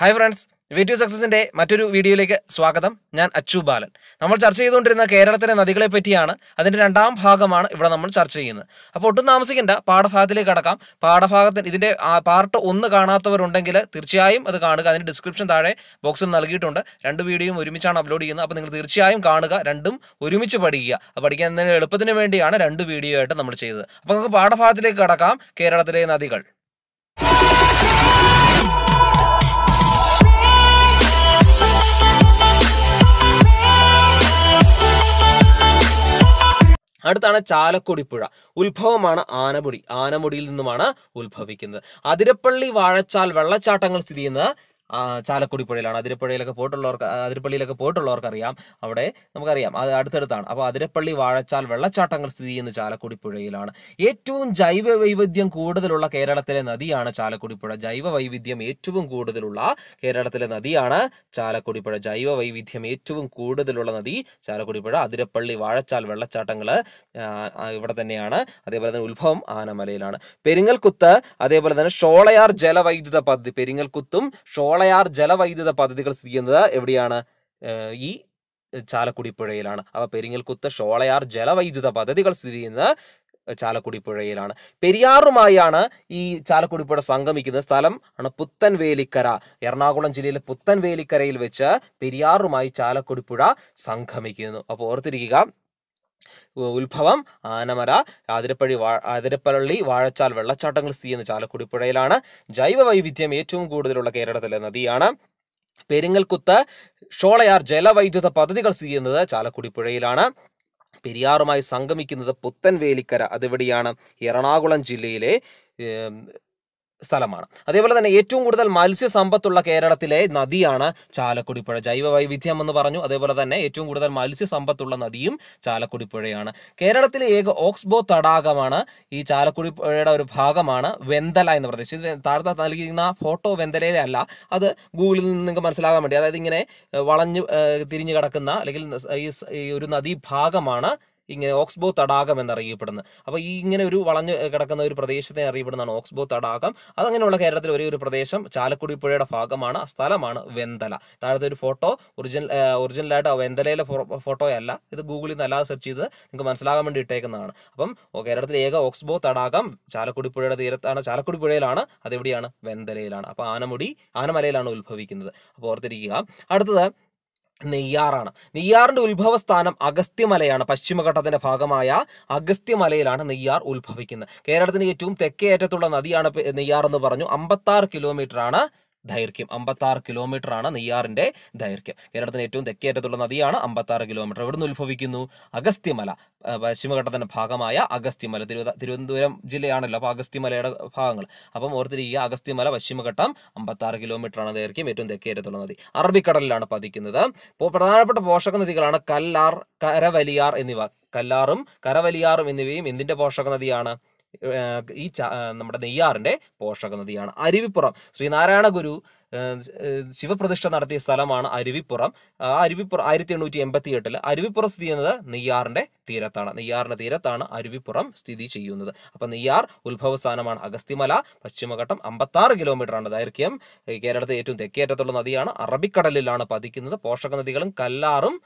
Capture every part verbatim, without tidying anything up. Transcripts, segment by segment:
Hi friends, video success in day, Maturu video like Swakadam, Nan Achu Balan. Namal Charchi don't in the Kerala and Nadigla Petiana, and then Dam Hagaman, Ivanaman Charchina. A potunam secunda, part of Hathile Katakam, part of Hath, part of Unakana, Rundangila, Tirchaim, the Kanaka, and description that box and Nalgitunda, random video, Urimichan uploading up in the Tirchaim, Kanaka, random Urimichapadia. But again, then Lepatanavendiana, random video at the number chaser. Upon part of Hathile Katakam, Kerala Nadigal. അടുത്താണ് ചാലക്കുടിപ്പുഴ ഉത്ഭവമാണ് ആനമുടി ആനമുടിയിൽ നിന്നുമാണ് ഉത്ഭവിക്കുന്നത് അതിരപ്പള്ളി വാഴച്ചാൽ വെള്ളച്ചാട്ടങ്ങൾ സ്ഥിതി ചെയ്യുന്ന ചാലക്കുടിപ്പുഴയിലാണ് അതിരപ്പള്ളിയിലൊക്കെ പോയിട്ടുള്ളവർക്ക് അതിരപ്പള്ളിയിലൊക്കെ പോയിട്ടുള്ളവർക്ക് അറിയാം അവിടെ നമുക്കറിയാം അത് അടുത്തടുത്താണ് അപ്പോൾ അതിരപ്പള്ളി വാഴച്ചാൽ വെള്ളച്ചാട്ടങ്ങൾ സ്ഥിതി ചെയ്യുന്ന ചാലക്കുടിപ്പുഴയിലാണ് ഏറ്റവും ജൈവ വൈവിധ്യം കൂടുതലുള്ള കേരളത്തിലെ നദിയാണ് ചാലക്കുടിപ്പുഴ ജൈവ വൈവിധ്യം ഏറ്റവും കൂടുതലുള്ള കേരളത്തിലെ നദിയാണ് ചാലക്കുടിപ്പുഴ ജൈവ വൈവിധ്യം ഏറ്റവും കൂടുതലുള്ള നദി ചാലക്കുടിപ്പുഴ അതിരപ്പള്ളി വാഴച്ചാൽ വെള്ളച്ചാട്ടങ്ങൾ ഇവിടെ തന്നെയാണ് അതേപോലെ തന്നെ ഉത്ഭവം ആനമലയിലാണ് പെരിങ്ങൽകുത്ത് അതേപോലെ തന്നെ ഷോളയാർ ജലവൈദ്യുത പദ്ധതി പെരിങ്ങൽകുത്തും Sholayar ജലവൈദ്യുത പദ്ധതികൾ സ്ഥിതി ചെയ്യുന്നത് എവിടെയാണ് ഈ ചാലക്കുടിപ്പുഴയിലാണ് അപ്പോൾ പെരിങ്ങൽകുത്ത് ഷോളയാർ ജലവൈദ്യുത പദ്ധതികൾ സ്ഥിതി ചെയ്യുന്നത് ചാലക്കുടിപ്പുഴയിലാണ് പെരിയാറുമായാണ് ഈ ചാലക്കുടിപ്പുഴ സംഗമിക്കുന്ന സ്ഥലം ആണ് പുത്തൻവേലിക്കര എറണാകുളം ജില്ലയിലെ പുത്തൻവേലിക്കരയിൽ വെച്ച് പെരിയാറുമായി ചാലക്കുടിപ്പുഴ സംഗമിക്കുന്നു അപ്പോൾ ഓർത്തിരിക്കുക ഉത്ഭവം ആനമല അതിരപ്പള്ളി അതിരപ്പള്ളി വാഴച്ചാൽ വെള്ളച്ചാട്ടങ്ങൾ സ്ഥിതി ചെയ്യുന്ന ചാലക്കുടിപ്പുഴയിലാണ് ജൈവവൈവിധ്യം ഏറ്റവും കൂടുതലുള്ള കേരളത്തിലെ നദിയാണ് പെരിങ്ങൽകുത്ത് ഷോളയാർ ജലവൈദ്യുത പദ്ധതികൾ സ്ഥിതി ചെയ്യുന്നത് ചാലക്കുടിപ്പുഴയിലാണ് പെരിയാറുമായി സംഗമിക്കുന്നത് പുത്തൻവേലിക്കര അതിവിടെയാണ് എറണാകുളം ജില്ലയിലെ സ്ഥലമാണ് അതേപോലെ തന്നെ ഏറ്റവും കൂടുതൽ മത്സ്യസമ്പത്തുള്ള കേരളത്തിലെ നദിയാണ് ചാലക്കുടിപ്പുഴ ജൈവവൈവിധ്യം എന്ന് പറഞ്ഞു അതേപോലെ തന്നെ ഏറ്റവും കൂടുതൽ മത്സ്യസമ്പത്തുള്ള നദിയും ചാലക്കുടിപ്പുഴയാണ് കേരളത്തിലെ ഏക ഓക്സ്ബോ തടാകമാണ് ഈ ചാലക്കുടിപ്പുഴയുടെ ഒരു ഭാഗമാണ് വെന്തല എന്ന് പ്രദേശം താഴത്തെ നൽകിയിരിക്കുന്ന ഫോട്ടോ വെന്തലയിലെ അല്ല അത് ഗൂഗിളിൽ നിന്ന് നിങ്ങൾക്ക് മനസ്സിലാകാൻ വേണ്ടി അതായത് ഇങ്ങനെ വളഞ്ഞു തിരിഞ്ഞു കിടക്കുന്ന അല്ലെങ്കിൽ ഈ ഒരു നദീ ഭാഗമാണ് ഇങ്ങനെ ഓക്സ്ബോ തടാകം എന്നറിയപ്പെടുന്നത് അപ്പോൾ ഈ ഇങ്ങനെ ഒരു വളഞ്ഞു കിടക്കുന്ന ഒരു പ്രദേശത്തെ അറിയപ്പെടുന്നതാണ് ഓക്സ്ബോ തടാകം അതങ്ങനെയുള്ള കേരളത്തിൽ ഒരേ ഒരു പ്രദേശം ചാലക്കുടിപ്പുഴയുടെ ഭാഗമാണ് സ്ഥലമാണ് വെന്തല താഴത്തെ ഒരു ഫോട്ടോ ഒറിജിനൽ ഒറിജിനലായിട്ട് വെന്തലയിലെ ഫോട്ടോയല്ല ഇത് ഗൂഗിളിൽ നിന്ന് അല്ലാതെ സെർച്ച് ചെയ്ത് നിങ്ങൾക്ക് മനസ്സിലാകാൻ വേണ്ടി ഇട്ടേക്കുന്നതാണ് അപ്പം കേരളത്തിലെ ഏക ഓക്സ്ബോ തടാകം ചാലക്കുടിപ്പുഴയുടെ തീരത്താണ് ചാലക്കുടിപ്പുഴയിലാണ് അതെവിടെയാണ് വെന്തലയിലാണ് അപ്പോൾ ആനമുടി ആനമലയിലാണ് ഉത്ഭവിക്കുന്നത് അപ്പോൾ ഓർത്തിരിക്കുക അടുത്തത് നെയ്യാറാണ് നെയ്യാറിന്റെ ഉത്ഭവസ്ഥാനം അഗസ്ത്യമലയാണ് പശ്ചിമഘട്ടത്തിന്റെ ഭാഗമായ അഗസ്ത്യമലയിലാണ് നെയ്യാർ ഉത്ഭവിക്കുന്നത് കേരളത്തിന്റെ ഏറ്റവും തെക്കേയറ്റത്തുള്ള നദിയാണ് നെയ്യാർ എന്ന് പറഞ്ഞു അമ്പത്താറ് കിലോമീറ്ററാണ് ദൈർഘ്യം അമ്പത്താറ് കിലോമീറ്ററാണ് നെയ്യാറിന്റെ ദൈർഘ്യം കേരളത്തിന്റെ ഏറ്റവും തെക്കേയറ്റത്തുള്ള നദിയാണ് അമ്പത്താറ് കിലോമീറ്റർ എവിടുന്ന് ഉത്ഭവിക്കുന്നു അഗസ്ത്യമല പശ്ചിമഘട്ടത്തിന്റെ ഭാഗമായ അഗസ്ത്യമല തിരുവനന്തപുരം ജില്ലയാണല്ലോ അപ്പോൾ അഗസ്ത്യമലയുടെ ഭാഗങ്ങൾ അപ്പം ഓർത്തിരിക്കുക അഗസ്ത്യമല പശ്ചിമഘട്ടം അമ്പത്താറ് കിലോമീറ്ററാണ് ദൈർഘ്യം ഏറ്റവും തെക്കേയറ്റത്തുള്ള നദി അറബിക്കടലിലാണ് പതിക്കുന്നത് ഇപ്പോൾ പ്രധാനപ്പെട്ട പോഷക നദികളാണ് കല്ലാർ കരവലിയാർ എന്നിവ കല്ലാറും കരവലിയാറും എന്നിവയും എന്തിന്റെ പോഷക നദിയാണ് ഈ നമ്മുടെ നെയ്യാറിൻ്റെ പോഷക നദിയാണ് അരുവിപ്പുറം ശ്രീനാരായണ ഗുരു ശിവപ്രതിഷ്ഠ നടത്തിയ സ്ഥലമാണ് അരുവിപ്പുറം ആ അരുവിപ്പുറം ആയിരത്തി എണ്ണൂറ്റി എൺപത്തി എട്ടിൽ അരുവിപ്പുറം സ്ഥിതി ചെയ്യുന്നത് നെയ്യാറിൻ്റെ തീരത്താണ് നെയ്യാറിൻ്റെ തീരത്താണ് അരുവിപ്പുറം സ്ഥിതി ചെയ്യുന്നത് അപ്പം നെയ്യാർ ഉത്ഭവസ്ഥാനമാണ് അഗസ്ത്യമല പശ്ചിമഘട്ടം അമ്പത്താറ് കിലോമീറ്ററാണ് ദൈർഘ്യം കേരളത്തിലെ ഏറ്റവും തെക്കേയറ്റത്തുള്ള നദിയാണ് അറബിക്കടലിലാണ് പതിക്കുന്നത് പോഷക നദികളും കല്ലാറും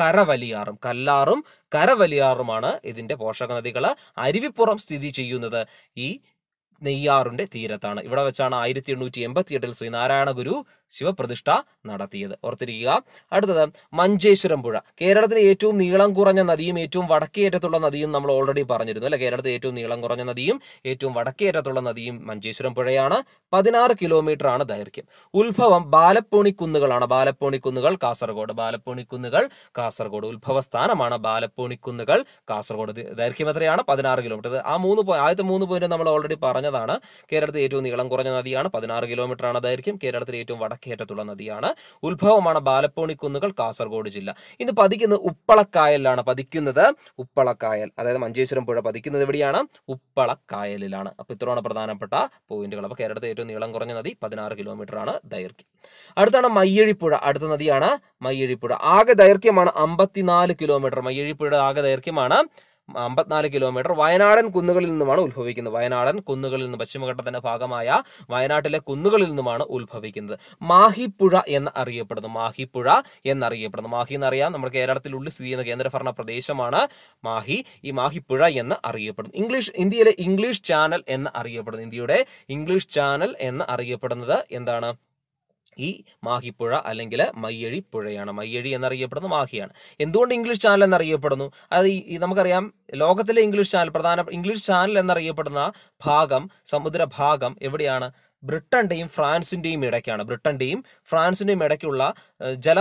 കരവലിയാറും കല്ലാറും കരവലിയാറുമാണ് ഇതിൻ്റെ പോഷക നദികൾ അരുവിപ്പുറം സ്ഥിതി ചെയ്യുന്നത് ഈ നെയ്യാറിൻ്റെ തീരത്താണ് ഇവിടെ വെച്ചാണ് ആയിരത്തി എണ്ണൂറ്റി എൺപത്തി എട്ടിൽ ശ്രീനാരായണ ഗുരു ശിവപ്രതിഷ്ഠ നടത്തിയത് ഓർത്തിരിക്കുക അടുത്തത് മഞ്ചേശ്വരം പുഴ കേരളത്തിലെ ഏറ്റവും നീളം കുറഞ്ഞ നദിയും ഏറ്റവും വടക്കേയറ്റത്തുള്ള നദിയും നമ്മൾ ഓൾറെഡി പറഞ്ഞിരുന്നു അല്ലെ കേരളത്തിലെ ഏറ്റവും നീളം കുറഞ്ഞ നദിയും ഏറ്റവും വടക്കേയറ്റത്തുള്ള നദിയും മഞ്ചേശ്വരം പുഴയാണ് പതിനാറ് കിലോമീറ്റർ ആണ് ദൈർഘ്യം ഉത്ഭവം ബാലപ്പോണിക്കുന്നുകളാണ് ബാലപ്പോണിക്കുന്നുകൾ കാസർഗോഡ് ബാലപ്പോണിക്കുന്നുകൾ കാസർഗോഡ് ഉത്ഭവസ്ഥാനമാണ് ബാലപ്പോണിക്കുന്നുകൾ കാസർഗോഡ് ദൈർഘ്യം എത്രയാണ് പതിനാറ് കിലോമീറ്റർ ആ മൂന്ന് ആദ്യത്തെ മൂന്ന് പോയിന്റ് നമ്മൾ ഓൾറെഡി പറഞ്ഞതാണ് കേരളത്തിലെ ഏറ്റവും നീളം കുറഞ്ഞ നദിയാണ് പതിനാറ് കിലോമീറ്റർ ആണ് ദൈർഘ്യം കേരളത്തിലെ ഏറ്റവും വടക്കേറ്റത്തുള്ള നദിയാണ് ഉത്ഭവമാണ് ബാലപ്പോണിക്കുന്നുകൾ കാസർഗോഡ് ജില്ല ഇന്ന് പതിക്കുന്നത് ഉപ്പളക്കായലിലാണ് പതിക്കുന്നത് ഉപ്പളക്കായൽ അതായത് മഞ്ചേശ്വരം പുഴ പതിക്കുന്നത് എവിടെയാണ് ഉപ്പളക്കായലിലാണ് അപ്പോൾ ഇത്രയാണ് പ്രധാനപ്പെട്ട പോയിന്റുകൾ അപ്പോൾ കേരളത്തിലെ ഏറ്റവും നീളം കുറഞ്ഞ നദി പതിനാറ് കിലോമീറ്റർ ആണ് ദൈർഘ്യം അടുത്താണ് മയ്യഴിപ്പുഴ അടുത്ത നദിയാണ് മയ്യഴിപ്പുഴ ആകെ ദൈർഘ്യമാണ് അമ്പത്തിനാല് കിലോമീറ്റർ മയ്യഴിപ്പുഴയുടെ ആകെ ദൈർഘ്യമാണ് അമ്പത്തിനാല് കിലോമീറ്റർ വയനാടൻ കുന്നുകളിൽ നിന്നുമാണ് ഉത്ഭവിക്കുന്നത്. വയനാടൻ കുന്നുകളിൽ നിന്ന് പശ്ചിമഘട്ടത്തിന്റെ ഭാഗമായ വയനാട്ടിലെ കുന്നുകളിൽ നിന്നുമാണ് ഉത്ഭവിക്കുന്നത്. മാഹിപ്പുഴ എന്ന് അറിയപ്പെടുന്നു മാഹിപ്പുഴ എന്നറിയപ്പെടുന്നു മാഹി എന്നറിയാം, നമ്മുടെ കേരളത്തിലുള്ളിൽ സ്ഥിതി ചെയ്യുന്ന കേന്ദ്രഭരണ പ്രദേശമാണ് മാഹി. ഈ മാഹിപ്പുഴ എന്ന് അറിയപ്പെടുന്നു. ഇംഗ്ലീഷ് ഇന്ത്യയിലെ ഇംഗ്ലീഷ് ചാനൽ എന്ന് അറിയപ്പെടുന്നു ഇന്ത്യയുടെ ഇംഗ്ലീഷ് ചാനൽ എന്ന് അറിയപ്പെടുന്നത് എന്താണ്? ഈ മാഹിപ്പുഴ അല്ലെങ്കിൽ മയ്യഴി പുഴയാണ്. മയ്യഴി എന്നറിയപ്പെടുന്ന മാഹിയാണ്. എന്തുകൊണ്ട് ഇംഗ്ലീഷ് ചാനൽ എന്നറിയപ്പെടുന്നു? അത് ഈ നമുക്കറിയാം ലോകത്തിലെ ഇംഗ്ലീഷ് ചാനൽ പ്രധാന ഇംഗ്ലീഷ് ചാനൽ എന്നറിയപ്പെടുന്ന ഭാഗം സമുദ്രഭാഗം എവിടെയാണ്? ബ്രിട്ടന്റെയും ഫ്രാൻസിന്റെയും ഇടയ്ക്കാണ്. ബ്രിട്ടന്റെയും ഫ്രാൻസിന്റെയും ഇടയ്ക്കുള്ള ജല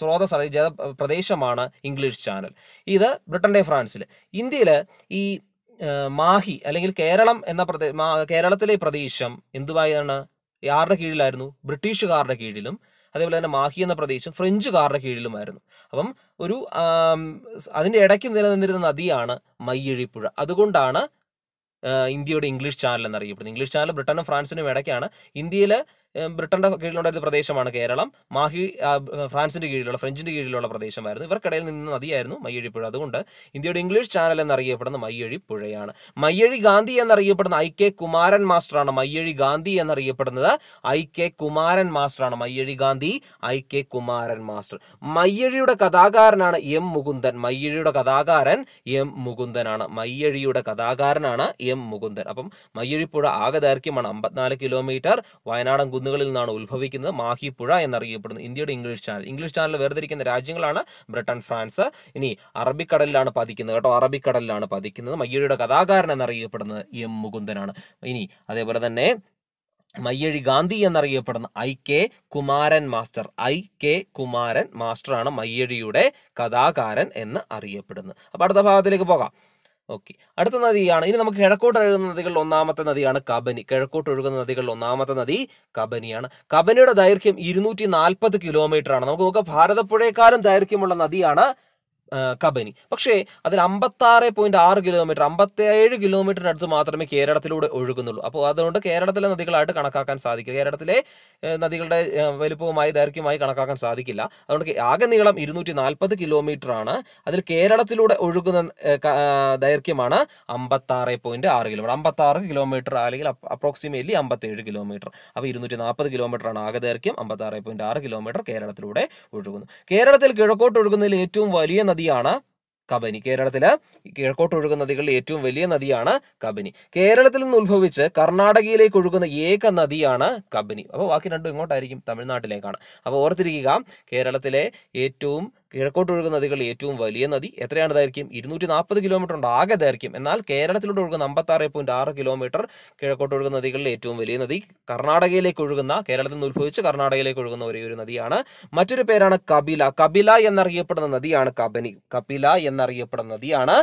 സ്രോതസ് അല്ലെങ്കിൽ ജല പ്രദേശമാണ് ഇംഗ്ലീഷ് ചാനൽ. ഇത് ബ്രിട്ടന്റെയും ഫ്രാൻസിൽ. ഇന്ത്യയിൽ ഈ മാഹി അല്ലെങ്കിൽ കേരളം എന്ന പ്രദേ കേരളത്തിലെ പ്രദേശം എന്തുവായാണ്? ആരുടെ കീഴിലായിരുന്നു? ബ്രിട്ടീഷുകാരുടെ കീഴിലും അതേപോലെ തന്നെ മാഹി എന്ന പ്രദേശം ഫ്രഞ്ചുകാരുടെ കീഴിലുമായിരുന്നു. അപ്പം ഒരു അതിൻ്റെ ഇടയ്ക്ക് നിലനിന്നിരുന്ന നദിയാണ് മയ്യഴിപ്പുഴ. അതുകൊണ്ടാണ് ഇന്ത്യയുടെ ഇംഗ്ലീഷ് ചാനൽ എന്നറിയപ്പെടുന്നത്. ഇംഗ്ലീഷ് ചാനൽ ബ്രിട്ടനും ഫ്രാൻസിനും ഇടയ്ക്കാണ്. ഇന്ത്യയിൽ ബ്രിട്ടന്റെ കീഴിലുണ്ടായിരുന്ന പ്രദേശമാണ് കേരളം. മാഹി ഫ്രാൻസിന്റെ കീഴിലുള്ള ഫ്രഞ്ചിന്റെ കീഴിലുള്ള പ്രദേശമായിരുന്നു. ഇവർക്കിടയിൽ നിന്ന് നദിയായിരുന്നു മയ്യഴിപ്പുഴ. അതുകൊണ്ട് ഇന്ത്യയുടെ ഇംഗ്ലീഷ് ചാനൽ എന്നറിയപ്പെടുന്ന മയ്യഴി പുഴയാണ്. മയ്യഴി ഗാന്ധി എന്നറിയപ്പെടുന്ന ഐ കെ കുമാരൻ മാസ്റ്ററാണ്. മയ്യഴി ഗാന്ധി എന്നറിയപ്പെടുന്നത് ഐ കെ കുമാരൻ മാസ്റ്ററാണ്. Mayyazhi Gandhi I K Kumaran master. മയ്യഴിയുടെ കഥാകാരനാണ് എം മുകുന്ദൻ. മയ്യഴിയുടെ കഥാകാരൻ എം മുകുന്ദനാണ്. മയ്യഴിയുടെ കഥാകാരനാണ് എം മുകുന്ദൻ. അപ്പം മയ്യഴിപ്പുഴ ആകെ ദൈർഘ്യമാണ് അമ്പത്തിനാല് കിലോമീറ്റർ. വയനാടൻ കുന്നുകളിൽ നിന്നാണ് ഉത്ഭവിക്കുന്നത്. മാഹിപ്പുഴ എന്നറിയപ്പെടുന്നു. ഇന്ത്യയുടെ ഇംഗ്ലീഷ് ചാനൽ. ഇംഗ്ലീഷ് ചാനൽ വേർതിരിക്കുന്ന രാജ്യങ്ങളാണ് ബ്രിട്ടൻ, ഫ്രാൻസ്. ഇനി അറബിക്കടലിലാണ് പതിക്കുന്നത് കേട്ടോ, അറബിക്കടലിലാണ് പതിക്കുന്നത്. മയ്യഴിയുടെ കഥാകാരൻ എന്നറിയപ്പെടുന്നത് എം മുകുന്ദനാണ്. ഇനി അതേപോലെ തന്നെ മയ്യഴി ഗാന്ധി എന്നറിയപ്പെടുന്ന I K Kumaran master I K Kumaran മാസ്റ്ററാണ് മയ്യഴിയുടെ കഥാകാരൻ എന്ന് അറിയപ്പെടുന്നത്. അപ്പോൾ അടുത്ത ഭാഗത്തിലേക്ക് പോകാം. ഓക്കെ, അടുത്ത നദിയാണ്. ഇനി നമുക്ക് കിഴക്കോട്ട് ഒഴുകുന്ന നദികളിൽ ഒന്നാമത്തെ നദിയാണ് കബനി. കിഴക്കോട്ട് ഒഴുകുന്ന നദികളിൽ ഒന്നാമത്തെ നദി കബനിയാണ്. കബനിയുടെ ദൈർഘ്യം ഇരുന്നൂറ്റി നാൽപ്പത് കിലോമീറ്റർ ആണ്. നമുക്ക് നോക്കാം, ഭാരതപ്പുഴയെക്കാളും ദൈർഘ്യമുള്ള നദിയാണ് കബനി. പക്ഷേ അതിൽ അമ്പത്താറ് പോയിന്റ് ആറ് കിലോമീറ്റർ അമ്പത്തേഴ് കിലോമീറ്ററിനടുത്ത് മാത്രമേ കേരളത്തിലൂടെ ഒഴുകുന്നുള്ളൂ. അപ്പോൾ അതുകൊണ്ട് കേരളത്തിലെ നദികളായിട്ട് കണക്കാക്കാൻ സാധിക്കില്ല. കേരളത്തിലെ നദികളുടെ വലുപ്പവുമായി ദൈർഘ്യമായി കണക്കാക്കാൻ സാധിക്കില്ല. അതുകൊണ്ട് ആകെ നീളം ഇരുന്നൂറ്റി നാൽപ്പത് കിലോമീറ്റർ ആണ്. അതിൽ കേരളത്തിലൂടെ ഒഴുകുന്ന ദൈർഘ്യമാണ് അമ്പത്താറ് പോയിന്റ് ആറ് കിലോമീറ്റർ അമ്പത്താറ് കിലോമീറ്റർ അല്ലെങ്കിൽ അപ്രോക്സിമേറ്റ്ലി അമ്പത്തേഴ് കിലോമീറ്റർ. അപ്പോൾ ഇരുന്നൂറ്റി നാൽപ്പത് കിലോമീറ്റർ ആണ് ആകെ ദൈർഘ്യം. അമ്പത്താറ് പോയിന്റ് ആറ് കിലോമീറ്റർ കേരളത്തിലൂടെ ഒഴുകുന്നു. കേരളത്തിൽ കിഴക്കോട്ട് ഒഴുകുന്നതിൽ ഏറ്റവും വലിയ നദിയാണ് കബനി. കേരളത്തിലെ കിഴക്കോട്ട് ഒഴുകുന്ന നദികളിൽ ഏറ്റവും വലിയ നദിയാണ് കബനി. കേരളത്തിൽ നിന്ന് ഉത്ഭവിച്ച് കർണാടകയിലേക്ക് ഒഴുകുന്ന ഏക നദിയാണ് കബനി. അപ്പോൾ ബാക്കി രണ്ടും ഇങ്ങോട്ടായിരിക്കും, തമിഴ്നാട്ടിലേക്കാണ്. അപ്പോൾ ഓർത്തിരിക്കുക, കേരളത്തിലെ ഏറ്റവും കിഴക്കോട്ട് ഒഴുകുന്ന നദികളിൽ ഏറ്റവും വലിയ നദി എത്രയാണ് ദൈർഘ്യം? ഇരുന്നൂറ്റി നാൽപ്പത് കിലോമീറ്റർ ഉണ്ട് ആകെ ദൈർഘ്യം. എന്നാൽ കേരളത്തിലൂടെ ഒഴുകുന്ന അമ്പത്താറ് പോയിന്റ് ആറ് കിലോമീറ്റർ കിഴക്കോട്ട് ഒഴുകുന്ന നദികളിൽ ഏറ്റവും വലിയ നദി കർണാടകയിലേക്ക് ഒഴുകുന്ന കേരളത്തിൽ നിന്ന് ഉത്ഭവിച്ച് കർണാടകയിലേക്ക് ഒഴുകുന്ന ഒരേ ഒരു നദിയാണ്. മറ്റൊരു പേരാണ് കപില. കപില എന്നറിയപ്പെടുന്ന നദിയാണ് കബനി. കപില എന്നറിയപ്പെടുന്ന നദിയാണ്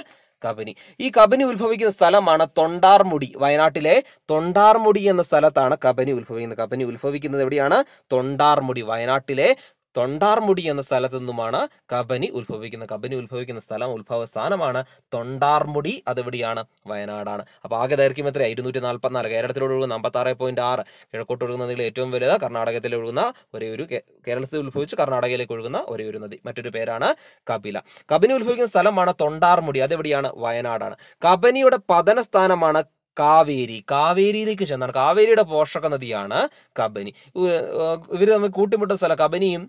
കബനി. ഈ കബനി ഉത്ഭവിക്കുന്ന സ്ഥലമാണ് തൊണ്ടാർമുടി. വയനാട്ടിലെ തൊണ്ടാർമുടി എന്ന സ്ഥലത്താണ് കബനി ഉത്ഭവിക്കുന്നത്. കബനി ഉത്ഭവിക്കുന്നത് എവിടെയാണ്? തൊണ്ടാർമുടി. വയനാട്ടിലെ തൊണ്ടാർമുടി എന്ന സ്ഥലത്തു നിന്നുമാണ് കബനി ഉത്ഭവിക്കുന്നത്. കബനി ഉത്ഭവിക്കുന്ന സ്ഥലം ഉത്ഭവ സ്ഥാനമാണ് തൊണ്ടാർമുടി. അതെവിടെയാണ്? വയനാടാണ്. അപ്പോൾ ആകെ ദൈർഘ്യം എത്ര? ഇരുന്നൂറ്റി നാൽപ്പത്തിനാല്. കേരളത്തിലൂടെ ഒഴുകുന്ന അമ്പത്താറ് പോയിന്റ് ആറ് കിഴക്കോട്ട് ഒഴുകുന്ന നദികൾ ഏറ്റവും വലുത് കർണാടകത്തിൽ ഒഴുകുന്ന ഒരേ ഒരു കേരളത്തിൽ ഉത്ഭവിച്ച് കർണാടകയിലേക്ക് ഒഴുകുന്ന ഒരേ ഒരു നദി. മറ്റൊരു പേരാണ് കപില. കബനി ഉത്ഭവിക്കുന്ന സ്ഥലമാണ് തൊണ്ടാർമുടി. അതെവിടെയാണ്? വയനാടാണ്. കബനിയുടെ പതന സ്ഥാനമാണ് കാവേരി. കാവേരിയിലേക്ക് ചെന്നാണ്. കാവേരിയുടെ പോഷക നദിയാണ് കബനി. ഇവർ തമ്മിൽ കൂട്ടിമുട്ടുന്ന സ്ഥലം കബനിയും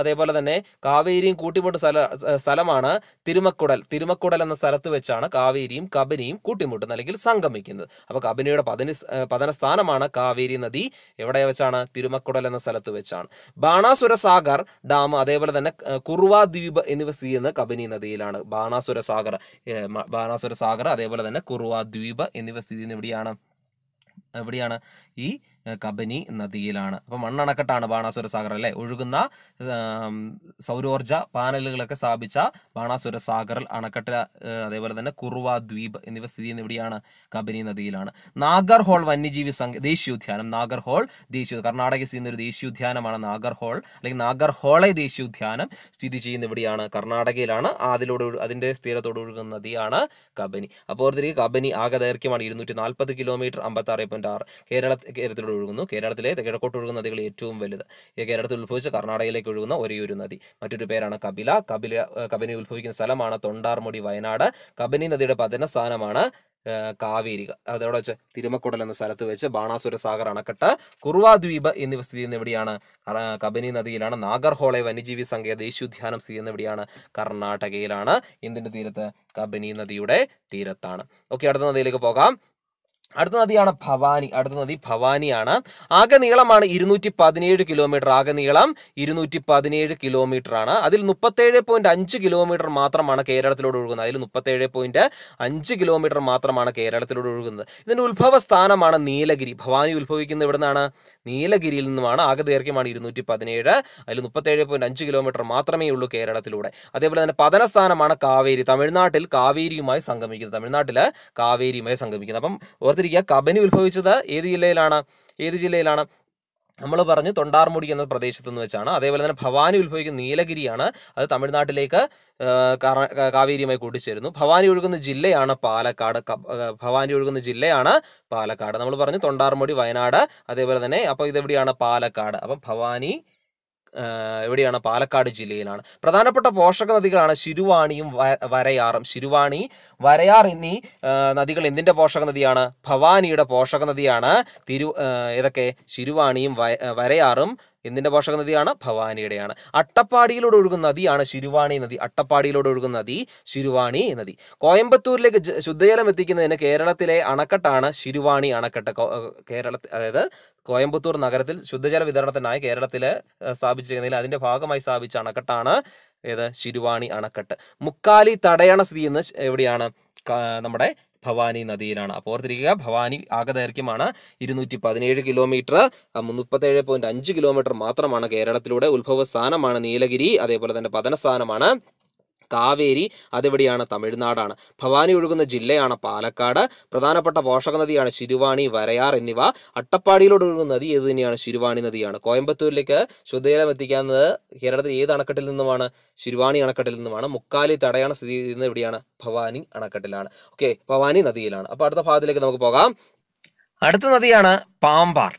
അതേപോലെ തന്നെ കാവേരിയും കൂട്ടിമുട്ടുന്ന സ്ഥല സ്ഥലമാണ് തിരുമക്കുടൽ. തിരുമക്കുടൽ എന്ന സ്ഥലത്ത് വെച്ചാണ് കാവേരിയും കബനിയും കൂട്ടിമുട്ടുന്നത് അല്ലെങ്കിൽ സംഗമിക്കുന്നത്. അപ്പോൾ കബനിയുടെ പതന പതന സ്ഥാനമാണ് കാവേരി നദി. എവിടെ വെച്ചാണ്? തിരുമക്കുടൽ എന്ന സ്ഥലത്ത് വെച്ചാണ്. ബാണാസുര സാഗർ ഡാം അതേപോലെ തന്നെ കുറുവാ ദ്വീപ് എന്നിവ സ്ഥിതി ചെയ്യുന്നത് കബനി നദിയിലാണ്. ബാണാസുര സാഗർ ബാണാസുര സാഗർ അതേപോലെ തന്നെ കുറുവാ ദ്വീപ് എന്നിവ എവിടെയാണ്? എവിടെയാണ്? ഈ കബനി നദിയിലാണ്. അപ്പം മണ്ണണക്കെട്ടാണ് ബാണാസുര സാഗർ അല്ലേ ഒഴുകുന്ന. സൗരോർജ പാനലുകളൊക്കെ സ്ഥാപിച്ച ബാണാസുര സാഗറിൽ അണക്കെട്ട്. അതേപോലെ തന്നെ കുറുവാ ദ്വീപ് എന്നിവ സ്ഥിതി ചെയ്യുന്ന എവിടെയാണ്? കബനി നദിയിലാണ്. നാഗർഹോൾ വന്യജീവി സംഘ ദേശീയോദ്യാനം. നാഗർഹോൾ ദേശീയ കർണാടകയിൽ സ്ഥിതി ചെയ്യുന്ന ഒരു ദേശീയോദ്യാനമാണ് നാഗർഹോൾ അല്ലെങ്കിൽ നാഗർഹോളെ ദേശീയോദ്യാനം. സ്ഥിതി ചെയ്യുന്ന എവിടെയാണ്? കർണാടകയിലാണ്. അതിലൂടെ അതിൻ്റെ തീരത്തോട് ഒഴുകുന്ന നദിയാണ് കബനി. അപ്പോൾ ഓർത്തിരിക്കുക, കബനി ആകെ ദൈർഘ്യമാണ് ഇരുന്നൂറ്റി നാൽപ്പത് കിലോമീറ്റർ അമ്പത്താറ് പോയിന്റ് ആറ്. കേരള കേരളത്തിലൂടെ ഒഴുകുന്നു. കേരളത്തിലെ കിഴക്കോട്ട് ഒഴുകുന്ന നദികൾ ഏറ്റവും വലുത്. കേരളത്തിൽ ഉത്ഭവിച്ച് കർണാടകയിലേക്ക് ഒഴുകുന്ന ഒരേയൊരു നദി. മറ്റൊരു പേരാണ് കപില. കപില കബനി ഉത്ഭവിക്കുന്ന സ്ഥലമാണ് തൊണ്ടാർമുടി വയനാട്. കബനി നദിയുടെ പതനസ്ഥാനമാണ് കാവേരി. അതോടെ വെച്ച് തിരുമക്കുടൽ എന്ന സ്ഥലത്ത് വെച്ച് ബാണാസുര സാഗർ അണക്കെട്ട്, കുറുവാദ്വീപ് എന്നിവ സ്ഥിതി ചെയ്യുന്ന എവിടെയാണ്? കബനി നദിയിലാണ്. നാഗർഹോളെ വന്യജീവി സങ്കേത ദേശീയോദ്യാനം സ്ഥിതി ചെയ്യുന്ന എവിടെയാണ്? കർണാടകയിലാണ്. ഇന്ത്യൻ്റെ തീരത്ത് കബനി നദിയുടെ തീരത്താണ്. ഓക്കെ, അടുത്ത നദിയിലേക്ക് പോകാം. അടുത്ത നദിയാണ് ഭവാനി. അടുത്ത നദി ഭവാനിയാണ്. ആകെ നീളമാണ് ഇരുന്നൂറ്റി പതിനേഴ് കിലോമീറ്റർ. ആകെ നീളം ഇരുന്നൂറ്റി പതിനേഴ് കിലോമീറ്റർ ആണ്. അതിൽ മുപ്പത്തേഴ് പോയിന്റ് അഞ്ച് കിലോമീറ്റർ മാത്രമാണ് കേരളത്തിലൂടെ ഒഴുകുന്നത്. അതിൽ മുപ്പത്തേഴ് പോയിന്റ് അഞ്ച് കിലോമീറ്റർ മാത്രമാണ് കേരളത്തിലൂടെ ഒഴുകുന്നത്. ഇതിൻ്റെ ഉത്ഭവ സ്ഥാനമാണ് നീലഗിരി. ഭവാനി ഉത്ഭവിക്കുന്നത് ഇവിടെ നിന്നാണ്, നീലഗിരിയിൽ നിന്നുമാണ്. ആകെ ദൈർഘ്യമാണ് ഇരുന്നൂറ്റി പതിനേഴ്. അതിൽ മുപ്പത്തേഴ് പോയിന്റ് അഞ്ച് കിലോമീറ്റർ മാത്രമേ ഉള്ളൂ കേരളത്തിലൂടെ. അതേപോലെ തന്നെ പതനസ്ഥാനമാണ് കാവേരി. തമിഴ്നാട്ടിൽ കാവേരിയുമായി സംഗമിക്കുന്നത്. തമിഴ്നാട്ടിൽ കാവേരിയുമായി സംഗമിക്കുന്നത്. അപ്പം കബനി ഉത്ഭവിച്ചത് ഏത് ജില്ലയിലാണ്? ഏത് ജില്ലയിലാണ് നമ്മൾ പറഞ്ഞു? തൊണ്ടാർമുടി എന്ന പ്രദേശത്തു നിന്ന് വെച്ചാണ്. അതേപോലെ തന്നെ ഭവാനി ഉത്ഭവിക്കുന്ന നീലഗിരിയാണ്. അത് തമിഴ്നാട്ടിലേക്ക് കാവേരിയുമായി കൂട്ടിച്ചേരുന്നു. ഭവാനി ഒഴുകുന്ന ജില്ലയാണ് പാലക്കാട്. ഭവാനി ഒഴുകുന്ന ജില്ലയാണ് പാലക്കാട്. നമ്മൾ പറഞ്ഞു തൊണ്ടാർമുടി വയനാട്. അതേപോലെ തന്നെ അപ്പോൾ ഇതെവിടെയാണ്? പാലക്കാട്. അപ്പം ഭവാനി എവിടെയാണ്? പാലക്കാട് ജില്ലയിലാണ്. പ്രധാനപ്പെട്ട പോഷക നദികളാണ് ശിരുവാണിയും വരയാറും. ശിരുവാണി, വരയാർ എന്നീ നദികൾ എന്തിൻ്റെ പോഷക നദിയാണ്? ഭവാനിയുടെ പോഷക നദിയാണ്. തിരു ഏതൊക്കെ? ശിരുവാണിയും വരയാറും എന്തിൻ്റെ പോഷക നദിയാണ്? ഭവാനിയുടെയാണ്. അട്ടപ്പാടിയിലൂടെ ഒഴുകുന്ന നദിയാണ് ശിരുവാണി നദി. അട്ടപ്പാടിയിലൂടെ ഒഴുകുന്ന നദി ശിരുവാണി നദി. കോയമ്പത്തൂരിലേക്ക് ശുദ്ധജലം എത്തിക്കുന്നതിന് കേരളത്തിലെ അണക്കെട്ടാണ് ശിരുവാണി അണക്കെട്ട്. കേരളത്തിൽ, അതായത് കോയമ്പത്തൂർ നഗരത്തിൽ ശുദ്ധജല വിതരണത്തിനായി കേരളത്തിൽ സ്ഥാപിച്ചിരിക്കുന്നതിൽ അതിൻ്റെ ഭാഗമായി സ്ഥാപിച്ച അണക്കെട്ടാണ് ഏത്? ശിരുവാണി അണക്കെട്ട്. മുക്കാലി തടയണ സ്ഥിതി ചെയ്യുന്നത് എവിടെയാണ്? നമ്മുടെ ഭവാനി നദിയിലാണ്. അപ്പോൾ ഓർത്തിരിക്കുക, ഭവാനി ആകെ ദൈർഘ്യമാണ് ഇരുന്നൂറ്റി പതിനേഴ് കിലോമീറ്റർ. മുപ്പത്തേഴ് പോയിന്റ് അഞ്ച് കിലോമീറ്റർ മാത്രമാണ് കേരളത്തിലൂടെ. ഉത്ഭവ സ്ഥാനമാണ് നീലഗിരി. അതേപോലെ തന്നെ പതനസ്ഥാനമാണ് കാവേരി. അതെവിടെയാണ്? തമിഴ്നാടാണ്. ഭവാനി ഒഴുകുന്ന ജില്ലയാണ് പാലക്കാട്. പ്രധാനപ്പെട്ട പോഷക നദിയാണ് ശിരുവാണി, വരയാർ എന്നിവ. അട്ടപ്പാടിയിലൂടെ ഒഴുകുന്ന നദി ഏത് തന്നെയാണ്? ശിരുവാണി നദിയാണ്. കോയമ്പത്തൂരിലേക്ക് ശുദ്ധജലം എത്തിക്കുന്നത് കേരളത്തിൽ ഏത് അണക്കെട്ടിൽ നിന്നുമാണ്? ശിരുവാണി അണക്കെട്ടിൽ നിന്നുമാണ്. മുക്കാലി തടയണ സ്ഥിതി ചെയ്യുന്നത് എവിടെയാണ്? ഭവാനി അണക്കെട്ടിലാണ്. ഓക്കെ, ഭവാനി നദിയിലാണ്. അപ്പോൾ അടുത്ത ഭാഗത്തിലേക്ക് നമുക്ക് പോകാം. അടുത്ത നദിയാണ് പാമ്പാർ.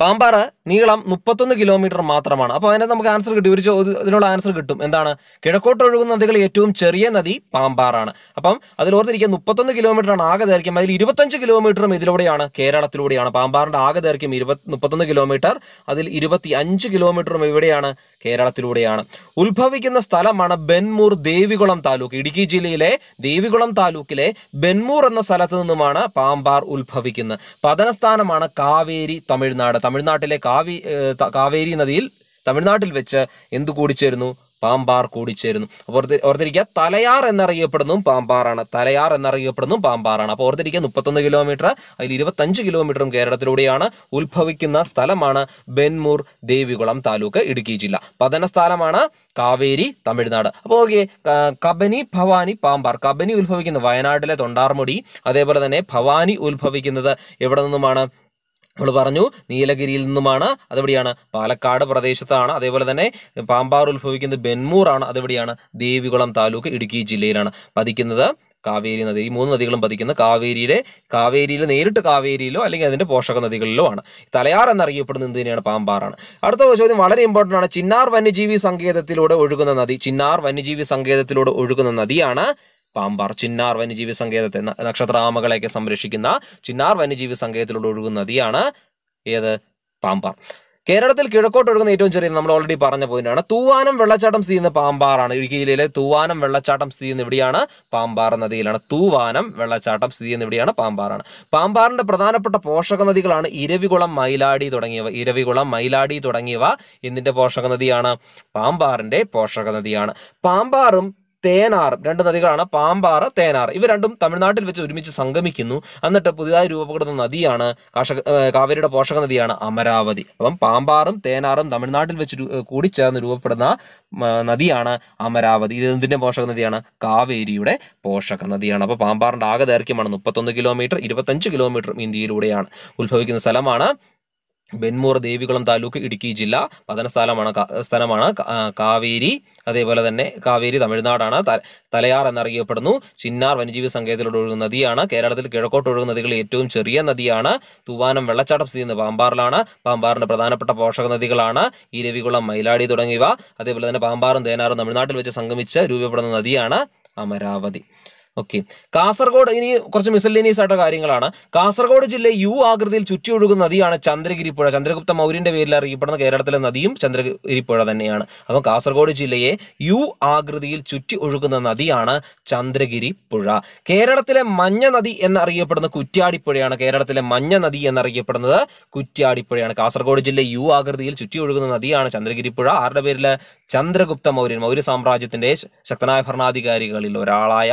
പാമ്പാർ നീളം മുപ്പത്തൊന്ന് കിലോമീറ്റർ മാത്രമാണ്. അപ്പോൾ അതിനകത്ത് നമുക്ക് ആൻസർ കിട്ടും. ഒരു ഇതിനുള്ള ആൻസർ കിട്ടും. എന്താണ്? കിഴക്കോട്ട് ഒഴുകുന്ന നദികൾ ഏറ്റവും ചെറിയ നദി പാമ്പാറാണ്. അപ്പം അതിലോർത്തിരിക്കുക, മുപ്പത്തൊന്ന് കിലോമീറ്ററാണ് ആകെ ദൈർഘ്യം. അതിൽ ഇരുപത്തഞ്ച് കിലോമീറ്ററും ഇതിലൂടെയാണ്, കേരളത്തിലൂടെയാണ്. പാമ്പാറിൻ്റെ ആകെ ദൈർഘ്യം ഇരുപത്തി മുപ്പത്തൊന്ന് കിലോമീറ്റർ. അതിൽ ഇരുപത്തി അഞ്ച് കിലോമീറ്ററും എവിടെയാണ്? കേരളത്തിലൂടെയാണ്. ഉത്ഭവിക്കുന്ന സ്ഥലമാണ് ബെൻമൂർ, ദേവികുളം താലൂക്ക്. ഇടുക്കി ജില്ലയിലെ ദേവികുളം താലൂക്കിലെ ബെൻമൂർ എന്ന സ്ഥലത്ത് നിന്നുമാണ് പാമ്പാർ ഉത്ഭവിക്കുന്നത്. പതനസ്ഥാനമാണ് കാവേരി, തമിഴ്നാട്. തമിഴ്നാട്ടിലെ കാവി കാവേരി നദിയിൽ തമിഴ്നാട്ടിൽ വെച്ച് എന്ത് കൂടിച്ചേരുന്നു? പാമ്പാർ കൂടിച്ചേരുന്നു. അപ്പോൾ ഓർത്തിരിക്കുക, തലയാർ എന്നറിയപ്പെടുന്നു പാമ്പാറാണ്. തലയാർ എന്നറിയപ്പെടുന്നു പാമ്പാറാണ്. അപ്പോൾ ഓർത്തിരിക്കുക, മുപ്പത്തൊന്ന് കിലോമീറ്റർ, അതിൽ ഇരുപത്തഞ്ച് കിലോമീറ്ററും കേരളത്തിലൂടെയാണ്. ഉത്ഭവിക്കുന്ന സ്ഥലമാണ് ബെൻമൂർ, ദേവികുളം താലൂക്ക്, ഇടുക്കി ജില്ല. പതനസ്ഥാനമാണ് കാവേരി, തമിഴ്നാട്. അപ്പോൾ ഓക്കെ, കബനി, ഭവാനി, പാമ്പാർ. കബനി ഉത്ഭവിക്കുന്നത് വയനാട്ടിലെ തൊണ്ടാർമുടി. അതേപോലെ തന്നെ ഭവാനി ഉത്ഭവിക്കുന്നത് എവിടെ നിന്നുമാണ്? നമ്മൾ പറഞ്ഞു നീലഗിരിയിൽ നിന്നുമാണ്. അതെവിടെയാണ്? പാലക്കാട് പ്രദേശത്താണ്. അതേപോലെ തന്നെ പാമ്പാർ ഉത്ഭവിക്കുന്നത് ബെൻമൂറാണ്. അതെവിടെയാണ്? ദേവികുളം താലൂക്ക്, ഇടുക്കി ജില്ലയിലാണ്. പതിക്കുന്നത് കാവേരി നദി. ഈ മൂന്ന് നദികളും പതിക്കുന്ന കാവേരിയിലെ കാവേരിയിൽ നേരിട്ട് കാവേരിയിലോ അല്ലെങ്കിൽ അതിൻ്റെ പോഷക നദികളിലോ ആണ്. തലയാർ എന്നറിയപ്പെടുന്നത് തന്നെയാണ് പാമ്പാറാണ്. അടുത്ത ചോദ്യം വളരെ ഇമ്പോർട്ടൻ്റ് ആണ്. ചിന്നാർ വന്യജീവി സങ്കേതത്തിലൂടെ ഒഴുകുന്ന നദി. ചിന്നാർ വന്യജീവി സങ്കേതത്തിലൂടെ ഒഴുകുന്ന നദിയാണ് പാമ്പാർ. ചിന്നാർ വന്യജീവി സങ്കേതത്തെ, നക്ഷത്രാമകളെയൊക്കെ സംരക്ഷിക്കുന്ന ചിന്നാർ വന്യജീവി സങ്കേതത്തിലൂടെ ഒഴുകുന്ന നദിയാണ് ഏത്? പാമ്പാർ. കേരളത്തിൽ കിഴക്കോട്ട് ഒഴുകുന്ന ഏറ്റവും ചെറിയ, നമ്മൾ ഓൾറെഡി പറഞ്ഞ പോയിന്റാണ്. തൂവാനം വെള്ളച്ചാട്ടം സ്ഥിതി ചെയ്യുന്ന പാമ്പാറാണ്. ഇടുക്കി ജില്ലയിലെ തൂവാനം വെള്ളച്ചാട്ടം സ്ഥിതി ചെയ്യുന്ന എവിടെയാണ്? പാമ്പാർ നദിയിലാണ്. തൂവാനം വെള്ളച്ചാട്ടം സ്ഥിതി ചെയ്യുന്ന എവിടെയാണ്? പാമ്പാറാണ്. പാമ്പാറിൻ്റെ പ്രധാനപ്പെട്ട പോഷക നദികളാണ് ഇരവികുളം, മൈലാടി തുടങ്ങിയവ. ഇരവികുളം, മൈലാടി തുടങ്ങിയവ എന്തിൻ്റെ പോഷക നദിയാണ്? പാമ്പാറിൻ്റെ പോഷക നദിയാണ്. പാമ്പാറും തേനാറും രണ്ട് നദികളാണ്. പാമ്പാറ്, തേനാർ ഇവ രണ്ടും തമിഴ്നാട്ടിൽ വെച്ച് ഒരുമിച്ച് സംഗമിക്കുന്നു. എന്നിട്ട് പുതിയതായി രൂപപ്പെടുന്ന നദിയാണ് കാർഷക കാവേരിയുടെ പോഷക നദിയാണ് അമരാവതി. അപ്പം പാമ്പാറും തേനാറും തമിഴ്നാട്ടിൽ വെച്ച് കൂടി ചേർന്ന് രൂപപ്പെടുന്ന നദിയാണ് അമരാവതി. ഇത് എന്തിൻ്റെ പോഷക നദിയാണ്? കാവേരിയുടെ പോഷക നദിയാണ്. അപ്പോൾ പാമ്പാറിൻ്റെ ആകെ ദൈർഘ്യമാണ് മുപ്പത്തൊന്ന് കിലോമീറ്റർ. ഇരുപത്തഞ്ച് കിലോമീറ്റർ ഇന്ത്യയിലൂടെയാണ്. ഉത്ഭവിക്കുന്ന സ്ഥലമാണ് ബെൻമൂർ ദേവികുളം താലൂക്ക് ഇടുക്കി ജില്ല പതനസ്ഥാനമാണ് സ്ഥലമാണ് കാവേരി അതേപോലെ തന്നെ കാവേരി തമിഴ്നാടാണ് തലയാർ എന്നറിയപ്പെടുന്നു ചിന്നാർ വന്യജീവി സങ്കേതത്തിലൂടെ ഒഴുകുന്ന നദിയാണ് കേരളത്തിൽ കിഴക്കോട്ട് ഒഴുകുന്ന നദികളിൽ ഏറ്റവും ചെറിയ നദിയാണ് തൂവാനം വെള്ളച്ചാട്ടം സ്ഥിതി ചെയ്യുന്നത് പാമ്പാറിലാണ് പാമ്പാറിൻ്റെ പ്രധാനപ്പെട്ട പോഷക നദികളാണ് ഇരവികുളം മൈലാടി തുടങ്ങിയവ അതേപോലെ തന്നെ പാമ്പാറും തേനാറും തമിഴ്നാട്ടിൽ വെച്ച് സംഗമിച്ച് രൂപപ്പെടുന്ന നദിയാണ് അമരാവതി ഓക്കെ കാസർഗോഡ് ഇനി കുറച്ച് മിസലേനിയസ് ആയിട്ടുള്ള കാര്യങ്ങളാണ് കാസർഗോഡ് ജില്ലയിൽ യു ആകൃതിയിൽ ചുറ്റി ഒഴുകുന്ന നദിയാണ് ചന്ദ്രഗിരി പുഴ ചന്ദ്രഗുപ്ത മൗര്യന്റെ പേരിൽ അറിയപ്പെടുന്ന കേരളത്തിലെ നദിയും ചന്ദ്രഗിരി പുഴ തന്നെയാണ് അപ്പം കാസർഗോഡ് ജില്ലയെ യു ആകൃതിയിൽ ചുറ്റി ഒഴുകുന്ന നദിയാണ് ചന്ദ്രഗിരി പുഴ കേരളത്തിലെ മഞ്ഞ നദി എന്നറിയപ്പെടുന്ന കുറ്റ്യാടിപ്പുഴയാണ് കേരളത്തിലെ മഞ്ഞ നദി എന്നറിയപ്പെടുന്നത് കുറ്റ്യാടിപ്പുഴയാണ് കാസർഗോഡ് ജില്ലയിൽ യു ആകൃതിയിൽ ചുറ്റി ഒഴുകുന്ന നദിയാണ് ചന്ദ്രഗിരി പുഴ ആരുടെ പേരിൽ ചന്ദ്രഗുപ്ത മൗര്യൻ മൗര്യ സാമ്രാജ്യത്തിന്റെ ശക്തനായ ഭരണാധികാരികളിൽ ഒരാളായ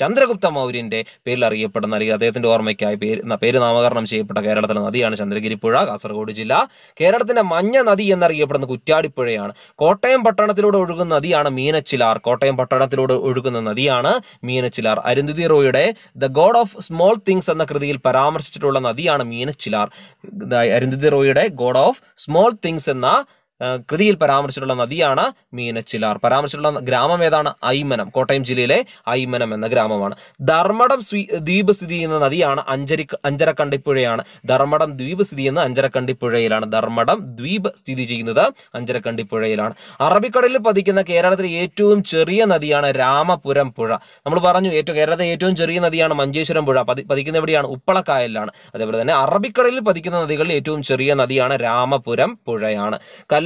ചന്ദ്രഗുപ്ത മൗര്യന്റെ പേരിൽ അറിയപ്പെടുന്ന അല്ലെങ്കിൽ അദ്ദേഹത്തിന്റെ ഓർമ്മയ്ക്കായി പേര് പേര് നാമകരണം ചെയ്യപ്പെട്ട കേരളത്തിലെ നദിയാണ് ചന്ദ്രഗിരി പുഴ കാസർഗോഡ് ജില്ല കേരളത്തിന്റെ മഞ്ഞ നദി എന്നറിയപ്പെടുന്ന കുറ്റ്യാടിപ്പുഴയാണ് കോട്ടയം പട്ടണത്തിലൂടെ ഒഴുകുന്ന നദിയാണ് മീനച്ചിലാർ കോട്ടയം പട്ടണത്തിലൂടെ ഒഴുകുന്ന നദിയാണ് മീനച്ചിലാർ അരുന്ധതി റോയുടെ the god of small things എന്ന കൃതിയിൽ പരാമർശിച്ചിട്ടുള്ള നദിയാണ് മീനച്ചിലാർ അരുന്ധതി റോയുടെ ഗോഡ് ഓഫ് സ്മോൾ തിങ്സ് എന്ന കൃതിയിൽ പരാമർശിച്ചിട്ടുള്ള നദിയാണ് മീനച്ചിലാർ പരാമർശിച്ചിട്ടുള്ള ഗ്രാമം ഏതാണ് ഐമനം കോട്ടയം ജില്ലയിലെ ഐമനം എന്ന ഗ്രാമമാണ് ധർമ്മടം ദ്വീപ് സ്ഥിതി ചെയ്യുന്ന നദിയാണ് അഞ്ചരി അഞ്ചരക്കണ്ടിപ്പുഴയാണ് ധർമ്മടം ദ്വീപ് സ്ഥിതി ചെയ്യുന്ന അഞ്ചരക്കണ്ടിപ്പുഴയിലാണ് ധർമ്മടം ദ്വീപ് സ്ഥിതി ചെയ്യുന്നത് അഞ്ചരക്കണ്ടിപ്പുഴയിലാണ് അറബിക്കടലിൽ പതിക്കുന്ന കേരളത്തിലെ ഏറ്റവും ചെറിയ നദിയാണ് രാമപുരം പുഴ നമ്മൾ പറഞ്ഞു ഏറ്റവും കേരളത്തിലെ ഏറ്റവും ചെറിയ നദിയാണ് മഞ്ചേശ്വരം പുഴ പതി പതിക്കുന്ന എവിടെയാണ് ഉപ്പളക്കായലിലാണ് അതേപോലെ തന്നെ അറബിക്കടലിൽ പതിക്കുന്ന നദികളിൽ ഏറ്റവും ചെറിയ നദിയാണ് രാമപുരം പുഴയാണ്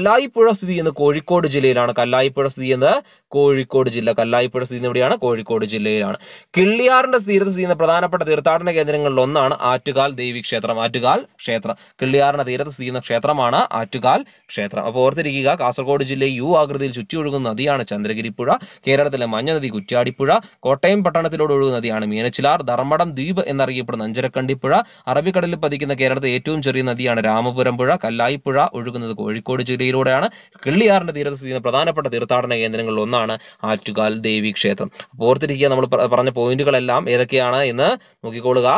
കല്ലായിപ്പുഴ സ്ഥിതി ചെയ്യുന്നത് കോഴിക്കോട് ജില്ലയിലാണ് കല്ലായിപ്പുഴ സ്ഥിതി ചെയ്യുന്നത് കോഴിക്കോട് ജില്ല കല്ലായിപ്പുഴ സ്ഥിതി ചെയ്യുന്ന എവിടെയാണ് കോഴിക്കോട് ജില്ലയിലാണ് കിള്ളിയാറിന്റെ തീരത്ത് സ്ഥിതി ചെയ്യുന്ന പ്രധാനപ്പെട്ട തീർത്ഥാടന കേന്ദ്രങ്ങളിൽ ഒന്നാണ് ആറ്റുകാൽ ദേവി ക്ഷേത്രം ആറ്റുകാൽ ക്ഷേത്രം കിള്ളിയാറിന്റെ തീരത്ത് സ്ഥിതി ചെയ്യുന്ന ക്ഷേത്രമാണ് ആറ്റുകാൽ ക്ഷേത്രം അപ്പോൾ ഓർത്തിരിക്കുക കാസർഗോഡ് ജില്ലയിൽ യു ആകൃതിയിൽ ചുറ്റി ഒഴുകുന്ന നദിയാണ് ചന്ദ്രഗിരിപ്പുഴ കേരളത്തിലെ മഞ്ഞ നദി കുറ്റ്യാടിപ്പുഴ കോട്ടയം പട്ടണത്തിലൂടെ ഒഴുകുന്ന നദിയാണ് മീനച്ചിലാർ ധർമ്മടം ദ്വീപ് എന്നറിയപ്പെടുന്ന അഞ്ചരക്കണ്ടിപ്പുഴ അറബിക്കടലിൽ പതിക്കുന്ന കേരളത്തിലെ ഏറ്റവും ചെറിയ നദിയാണ് രാമപുരം പുഴ കല്ലായിപ്പുഴ ഒഴുകുന്നത് കോഴിക്കോട് ജില്ലയിൽ ാണ് കിള്ളിയാറിന്റെ തീരത്ത് സ്ഥിതി ചെയ്യുന്ന പ്രധാനപ്പെട്ട തീർത്ഥാടന കേന്ദ്രങ്ങളിൽ ഒന്നാണ് ആറ്റുകാൽ ദേവി ക്ഷേത്രം ഓർത്തിരിക്കുക നമ്മൾ പറഞ്ഞ പോയിന്റുകളെല്ലാം ഏതൊക്കെയാണ് എന്ന് നോക്കിക്കൊള്ളുക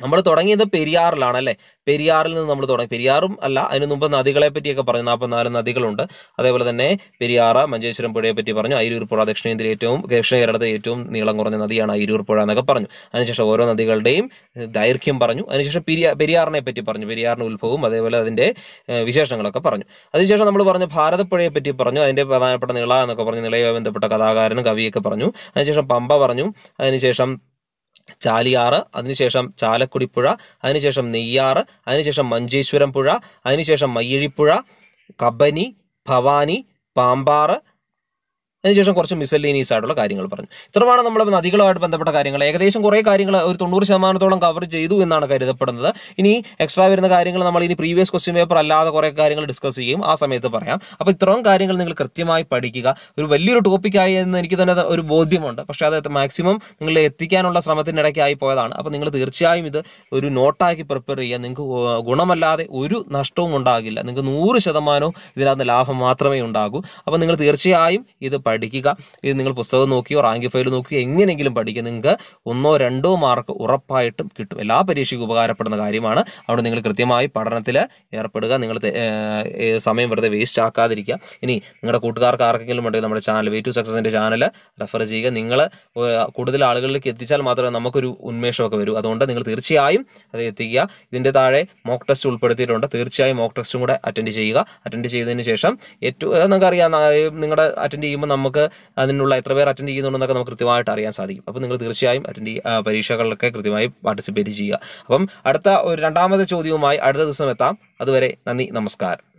നമ്മൾ തുടങ്ങിയത് പെരിയാറിലാണ് അല്ലേ പെരിയാറിൽ നിന്ന് നമ്മൾ തുടങ്ങി പെരിയാറും അല്ല അതിന് മുമ്പ് നദികളെ പറ്റിയൊക്കെ പറഞ്ഞു നാൽപ്പത്തിനാല് നദികളുണ്ട് അതേപോലെ തന്നെ പെരിയാറ് മഞ്ചേശ്വരം പുഴയെ പറ്റി പറഞ്ഞു അയിരൂർ പുഴ ദക്ഷിണേന്ത്യയിലെ ഏറ്റവും ദക്ഷിണ കേരളത്തിലെ ഏറ്റവും നീളം കുറഞ്ഞ നദിയാണ് അയിരൂർ പുഴ എന്നൊക്കെ പറഞ്ഞു അതിനുശേഷം ഓരോ നദികളുടെയും ദൈർഘ്യം പറഞ്ഞു അതിനുശേഷം പെരിയാ പെരിയാറിനെ പറ്റി പറഞ്ഞു പെരിയാറിൻ്റെ ഉത്ഭവവും അതേപോലെ അതിൻ്റെ വിശേഷങ്ങളൊക്കെ പറഞ്ഞു അതിനുശേഷം നമ്മൾ പറഞ്ഞു ഭാരതപ്പുഴയെ പറ്റി പറഞ്ഞു അതിൻ്റെ പ്രധാനപ്പെട്ട നിള എന്നൊക്കെ പറഞ്ഞു നിളയുമായി ബന്ധപ്പെട്ട കഥാകാരനും കവിയൊക്കെ പറഞ്ഞു അതിനുശേഷം പമ്പ പറഞ്ഞു അതിനുശേഷം ചാലിയാറ് അതിനുശേഷം ചാലക്കുടിപ്പുഴ അതിനുശേഷം നെയ്യാറ് അതിനുശേഷം മഞ്ചേശ്വരം പുഴ അതിനുശേഷം മയ്യഴിപ്പുഴ കബനി ഭവാനി പാമ്പാറ് അതിനുശേഷം കുറച്ച് മിസലേനിയസ് ആയിട്ടുള്ള കാര്യങ്ങൾ പറഞ്ഞു ഇത്രമാണ് നമ്മൾ നദികളുമായിട്ട് ബന്ധപ്പെട്ട കാര്യങ്ങൾ ഏകദേശം കുറേ കാര്യങ്ങൾ ഒരു തൊണ്ണൂറ് ശതമാനത്തോളം കവർ ചെയ്തു എന്നാണ് കരുതപ്പെടുന്നത് ഇനി എക്സ്ട്രാ വരുന്ന കാര്യങ്ങൾ നമ്മൾ ഇനി പ്രീവിയസ് ക്വസ്റ്റ്യൻ പേപ്പർ അല്ലാതെ കുറേ കാര്യങ്ങൾ ഡിസ്കസ് ചെയ്യും ആ സമയത്ത് പറയാം അപ്പോൾ ഇത്രയും കാര്യങ്ങൾ നിങ്ങൾ കൃത്യമായി പഠിക്കുക ഒരു വലിയൊരു ടോപ്പിക്കായി എന്ന് എനിക്ക് തന്നെ ഒരു ബോധ്യമുണ്ട് പക്ഷേ അത് മാക്സിമം നിങ്ങൾ എത്തിക്കാനുള്ള ശ്രമത്തിനിടയ്ക്കായി പോയതാണ് അപ്പോൾ നിങ്ങൾ തീർച്ചയായും ഇത് ഒരു നോട്ടാക്കി പ്രിപ്പയർ ചെയ്യുക നിങ്ങൾക്ക് ഗുണമല്ലാതെ ഒരു നഷ്ടവും ഉണ്ടാകില്ല നിങ്ങൾക്ക് നൂറ് ശതമാനവും ഇതിനകത്ത് ലാഭം മാത്രമേ ഉണ്ടാകൂ അപ്പോൾ നിങ്ങൾ തീർച്ചയായും ഇത് പഠിക്കുക ഇത് നിങ്ങൾ പുസ്തകം നോക്കിയോ റാങ്ക് ഫയൽ നോക്കിയോ എങ്ങനെയെങ്കിലും പഠിക്കുക നിങ്ങൾക്ക് ഒന്നോ രണ്ടോ മാർക്ക് ഉറപ്പായിട്ടും കിട്ടും എല്ലാ പരീക്ഷയ്ക്കും ഉപകാരപ്പെടുന്ന കാര്യമാണ് അവിടെ നിങ്ങൾ കൃത്യമായി പഠനത്തിൽ ഏർപ്പെടുക നിങ്ങൾ സമയം വെറുതെ വേസ്റ്റ് ആക്കാതിരിക്കുക ഇനി നിങ്ങളുടെ കൂട്ടുകാർക്ക് ആർക്കെങ്കിലും ഉണ്ടെങ്കിൽ നമ്മുടെ ചാനൽ വേ ടു സക്സസിൻ്റെ ചാനൽ റെഫർ ചെയ്യുക നിങ്ങൾ കൂടുതൽ ആളുകളിലേക്ക് എത്തിച്ചാൽ മാത്രമേ നമുക്കൊരു ഉന്മേഷമൊക്കെ വരൂ അതുകൊണ്ട് നിങ്ങൾ തീർച്ചയായും അത് എത്തിക്കുക ഇതിൻ്റെ താഴെ മോക്ക് ടെസ്റ്റ് ഉൾപ്പെടുത്തിയിട്ടുണ്ട് തീർച്ചയായും മോക്ക് ടെസ്റ്റും കൂടെ അറ്റൻഡ് ചെയ്യുക അറ്റൻഡ് ചെയ്തതിന് ശേഷം ഏറ്റവും നിങ്ങൾക്കറിയാം നിങ്ങളുടെ അറ്റൻഡ് ചെയ്യുമ്പോൾ നമുക്ക് അതിനുള്ള എത്ര പേർ അറ്റൻഡ് ചെയ്യുന്നുണ്ടെന്നൊക്കെ നമുക്ക് കൃത്യമായിട്ട് അറിയാൻ സാധിക്കും അപ്പോൾ നിങ്ങൾ തീർച്ചയായും അറ്റൻഡ് ചെയ്യുക പരീക്ഷകളിലൊക്കെ കൃത്യമായി പാർട്ടിസിപ്പേറ്റ് ചെയ്യുക അപ്പം അടുത്ത ഒരു രണ്ടാമത്തെ ചോദ്യവുമായി അടുത്ത ദിവസം എത്താം അതുവരെ നന്ദി നമസ്കാരം.